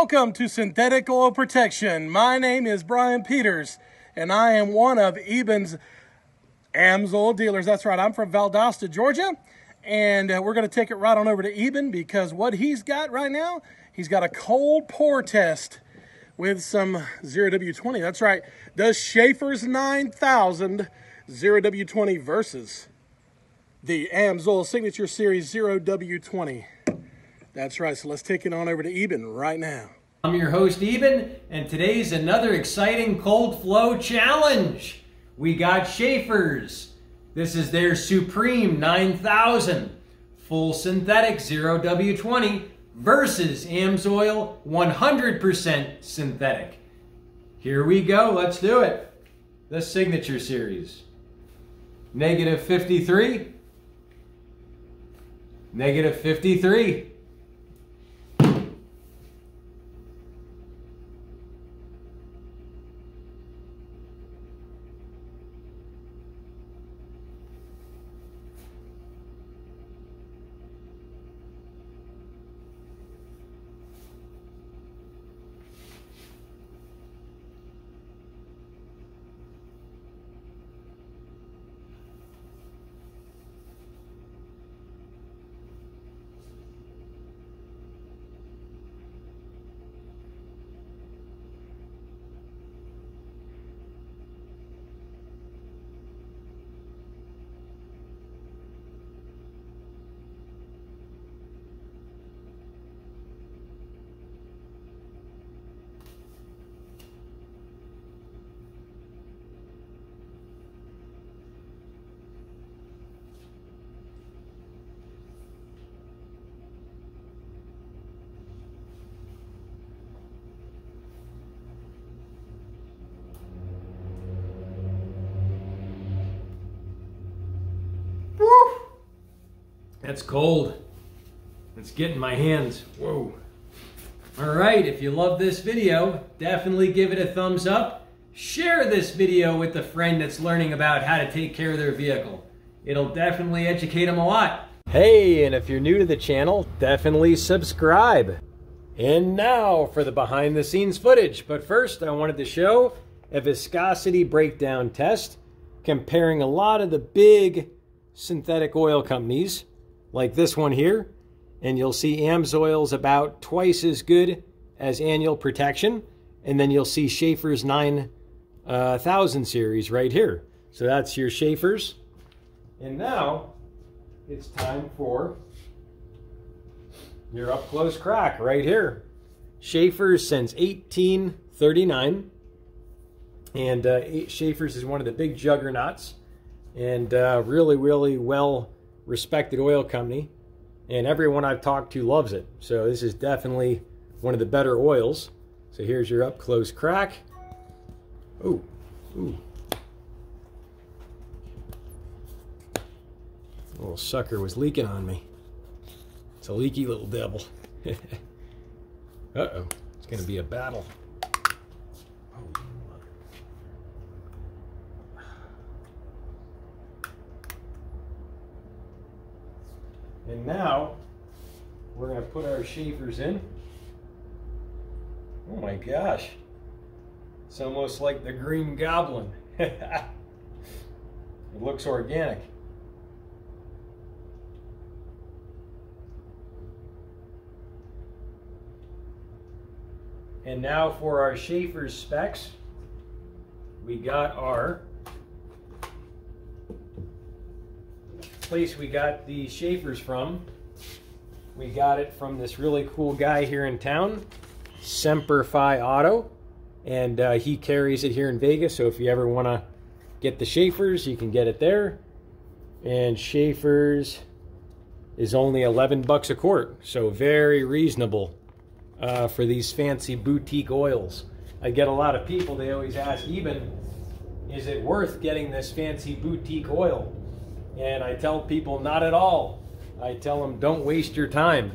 Welcome to Synthetic Oil Protection. My name is Brian Peters, and I am one of Eben's AMSOIL dealers. That's right, I'm from Valdosta, Georgia, and we're going to take it right on over to Eben because what he's got right now, he's got a cold pour test with some 0W20. That's right, the Schaeffer's 9000 0W20 versus the AMSOIL Signature Series 0W20. That's right, so let's take it on over to Eben right now. I'm your host, Eben, and today's another exciting cold flow challenge. We got Schaeffer's. This is their Supreme 9000, full synthetic 0W20 versus AMSOIL 100% synthetic. Here we go, let's do it. The Signature Series. -53, -53. That's cold. It's getting my hands. Whoa. All right, if you love this video, definitely give it a thumbs up. Share this video with a friend that's learning about how to take care of their vehicle. It'll definitely educate them a lot. Hey, and if you're new to the channel, definitely subscribe. And now for the behind the scenes footage. But first, I wanted to show a viscosity breakdown test comparing a lot of the big synthetic oil companies like this one here, and you'll see AMSOIL's about twice as good as annual protection, and then you'll see Schaeffer's 9000 series right here. So that's your Schaeffer's. And now it's time for your up-close crack right here. Schaeffer's since 1839, and Schaeffer's is one of the big juggernauts, and really, really well respected oil company, and everyone I've talked to loves it. So this is definitely one of the better oils. So here's your up close crack. Ooh, ooh. Little sucker was leaking on me. It's a leaky little devil. Uh-oh, it's gonna be a battle. And now, we're going to put our Schaeffer's in. Oh my gosh. It's almost like the Green Goblin. It looks organic. And now for our Schaeffer's specs, we got our place we got the Schaeffer's from. We got it from this really cool guy here in town, Semper Fi Auto, and he carries it here in Vegas. So if you ever want to get the Schaeffer's, you can get it there. And Schaeffer's is only 11 bucks a quart, so very reasonable for these fancy boutique oils. I get a lot of people, they always ask, Eben, is it worth getting this fancy boutique oil? And I tell people, not at all. I tell them, don't waste your time.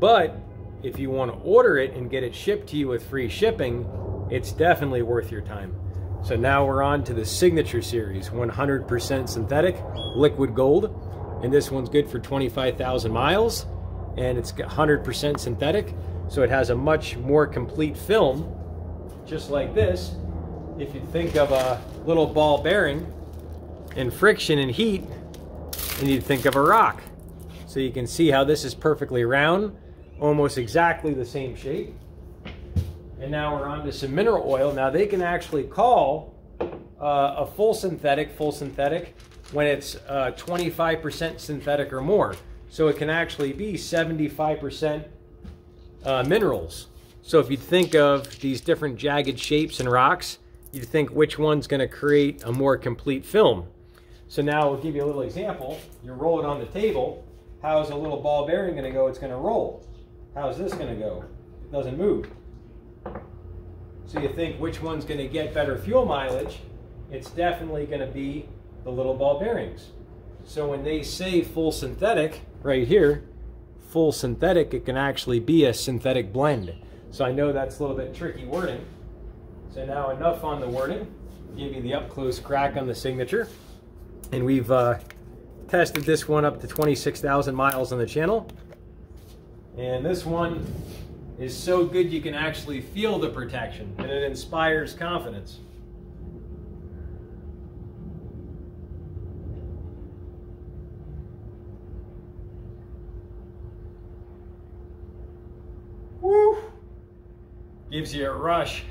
But if you want to order it and get it shipped to you with free shipping, it's definitely worth your time. So now we're on to the Signature Series, 100% synthetic, liquid gold. And this one's good for 25,000 miles. And it's 100% synthetic. so it has a much more complete film, just like this. If you think of a little ball bearing and friction and heat, and you'd think of a rock. So you can see how this is perfectly round, almost exactly the same shape. And now we're on to some mineral oil. Now they can actually call a full synthetic when it's 25% synthetic or more. So it can actually be 75% minerals. So if you think of these different jagged shapes and rocks, you'd think which one's gonna create a more complete film. So now we'll give you a little example. You roll it on the table. How's a little ball bearing gonna go? It's gonna roll. How's this gonna go? It doesn't move. So you think which one's gonna get better fuel mileage? It's definitely gonna be the little ball bearings. So when they say full synthetic, right here, full synthetic, it can actually be a synthetic blend. So I know that's a little bit tricky wording. So now enough on the wording. Give you the up-close crack on the Signature. And we've tested this one up to 26,000 miles on the channel. And this one is so good you can actually feel the protection, and it inspires confidence. Woo! Gives you a rush.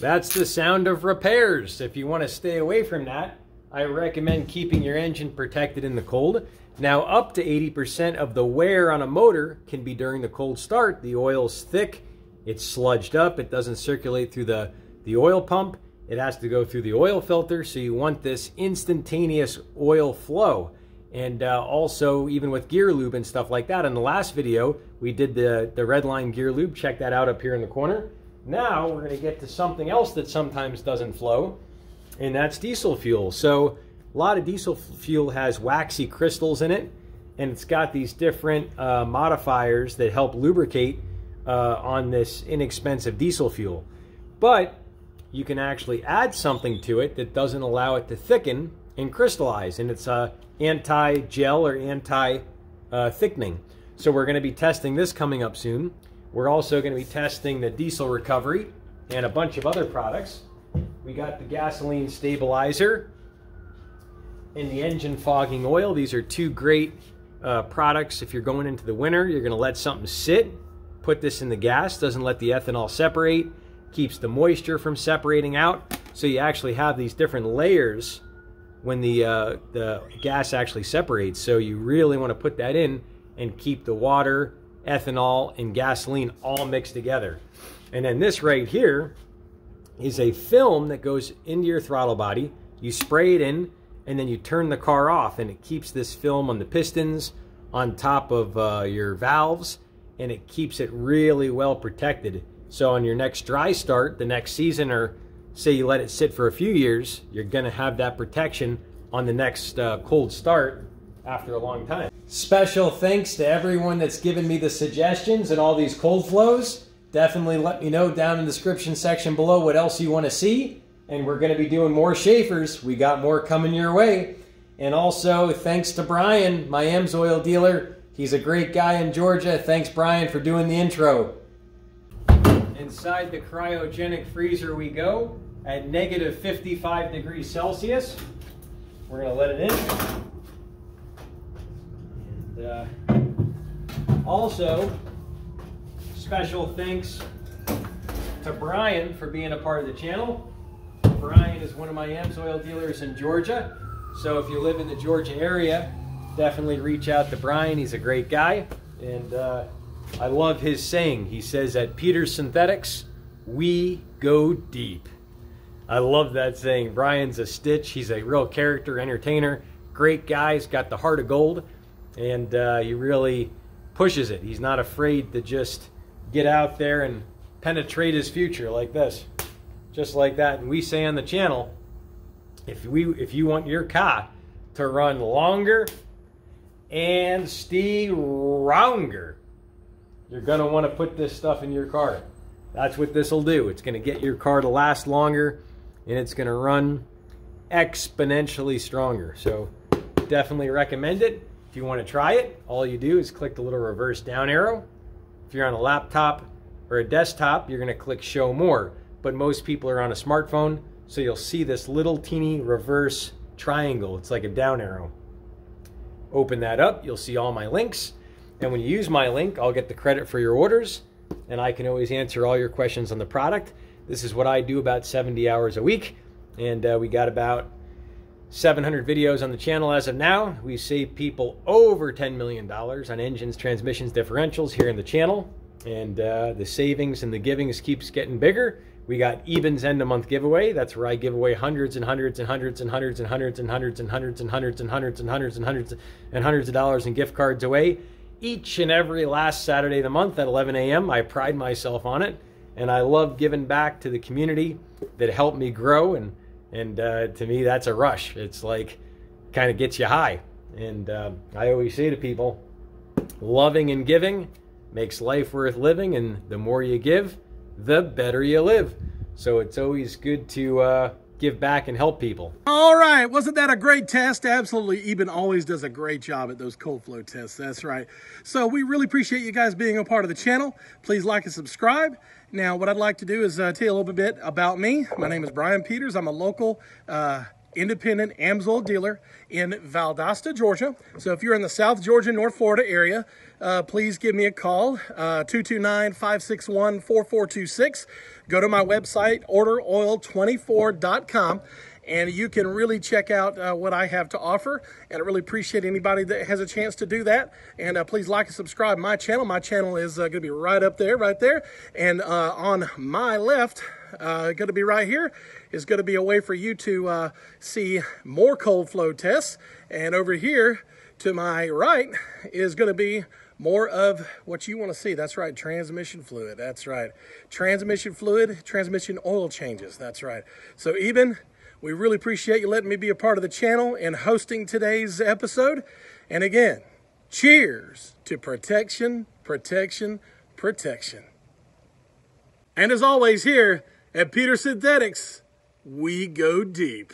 That's the sound of repairs. If you want to stay away from that, I recommend keeping your engine protected in the cold. Now, up to 80% of the wear on a motor can be during the cold start. The oil's thick, it's sludged up, it doesn't circulate through the oil pump. It has to go through the oil filter, so you want this instantaneous oil flow. And also, even with gear lube and stuff like that, in the last video, we did the Redline gear lube. Check that out up here in the corner. Now we're going to get to something else that sometimes doesn't flow, and that's diesel fuel. So a lot of diesel fuel has waxy crystals in it, and it's got these different modifiers that help lubricate on this inexpensive diesel fuel. But you can actually add something to it that doesn't allow it to thicken and crystallize, and it's anti-gel or anti-thickening. So we're going to be testing this coming up soon. We're also going to be testing the diesel recovery and a bunch of other products. We got the gasoline stabilizer and the engine fogging oil. These are two great products. If you're going into the winter, you're going to let something sit, put this in the gas, doesn't let the ethanol separate, keeps the moisture from separating out. So you actually have these different layers when the gas actually separates. So you really want to put that in and keep the water, ethanol and gasoline all mixed together. And then this right here is a film that goes into your throttle body. You spray it in and then you turn the car off, and it keeps this film on the pistons, on top of your valves, and it keeps it really well protected. So on your next dry start, the next season, or say you let it sit for a few years, you're gonna have that protection on the next cold start after a long time. Special thanks to everyone that's given me the suggestions and all these cold flows. Definitely let me know down in the description section below what else you want to see. And we're going to be doing more Schaeffer's. We got more coming your way. And also thanks to Brian, my AMSOIL dealer. He's a great guy in Georgia. Thanks, Brian, for doing the intro. Inside the cryogenic freezer we go at negative 55 degrees Celsius. We're going to let it in. Also, special thanks to Brian for being a part of the channel. Brian is one of my AMSOIL dealers in Georgia. So if you live in the Georgia area, definitely reach out to Brian. He's a great guy. And I love his saying. He says, at Peter's Synthetics, we go deep. I love that saying. Brian's a stitch. He's a real character, entertainer. Great guy. He's got the heart of gold. And he really pushes it. He's not afraid to just get out there and penetrate his future like this, just like that. And we say on the channel, if you want your car to run longer and stronger, you're gonna want to put this stuff in your car. That's what this will do. It's gonna get your car to last longer, and it's gonna run exponentially stronger. So definitely recommend it. If you want to try it, all you do is click the little reverse down arrow, If you're on a laptop or a desktop, you're gonna click Show More, but most people are on a smartphone, so you'll see this little teeny reverse triangle. It's like a down arrow. Open that up, you'll see all my links, and when you use my link, I'll get the credit for your orders, and I can always answer all your questions on the product. This is what I do about 70 hours a week, and we got about 700 videos on the channel as of now. We save people over $10 million on engines, transmissions, differentials here in the channel, and the savings and the givings keeps getting bigger. We got Eben's end-of-month giveaway. That's where I give away hundreds and hundreds and hundreds and hundreds and hundreds and hundreds and hundreds and hundreds and hundreds and hundreds and hundreds and hundreds of dollars in gift cards away each and every last Saturday of the month at 11 a.m. I pride myself on it, and I love giving back to the community that helped me grow, and to me, that's a rush. It's like, kind of gets you high. And I always say to people, loving and giving makes life worth living, and the more you give, the better you live. So it's always good to give back and help people. All right, wasn't that a great test? Absolutely, Eben always does a great job at those cold flow tests, that's right. So we really appreciate you guys being a part of the channel. Please like and subscribe. Now, what I'd like to do is tell you a little bit about me. My name is Brian Peters. I'm a local independent AMSOIL dealer in Valdosta, Georgia. So if you're in the South Georgia, North Florida area, please give me a call, 229-561-4426. Go to my website, orderoil24.com, and you can really check out what I have to offer. And I really appreciate anybody that has a chance to do that. And please like and subscribe to my channel. My channel is gonna be right up there, right there. And on my left, gonna be right here, is gonna be a way for you to see more cold flow tests. And over here to my right is gonna be more of what you wanna see. That's right, transmission fluid, that's right. Transmission fluid, transmission oil changes, that's right. So Eben, we really appreciate you letting me be a part of the channel and hosting today's episode. And again, cheers to protection, protection, protection. And as always here at Peter's Synthetics, we go deep.